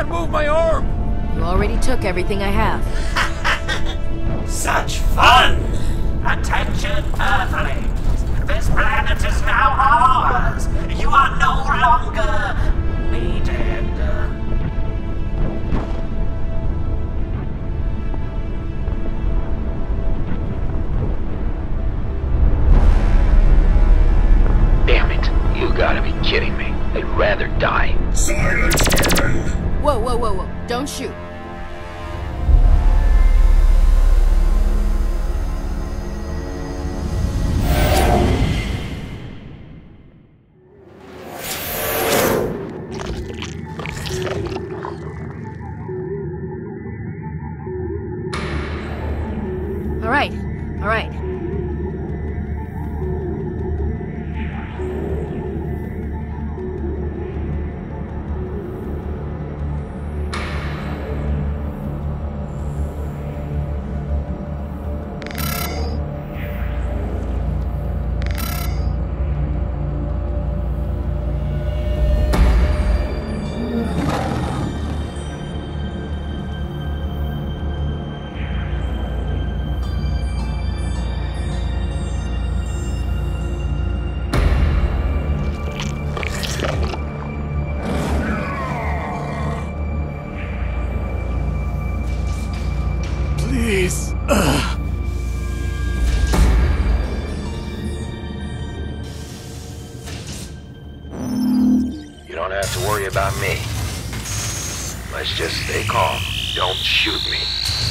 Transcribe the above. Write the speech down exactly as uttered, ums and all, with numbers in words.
can't move my arm! You already took everything I have. Such fun! Attention, Earthlings! This planet is now ours! You are no longer needed. Damn it. You gotta be kidding me. I'd rather die. Silence, Vermin! Whoa, whoa, whoa, whoa. Don't shoot. About me. Let's just stay calm. Don't shoot me.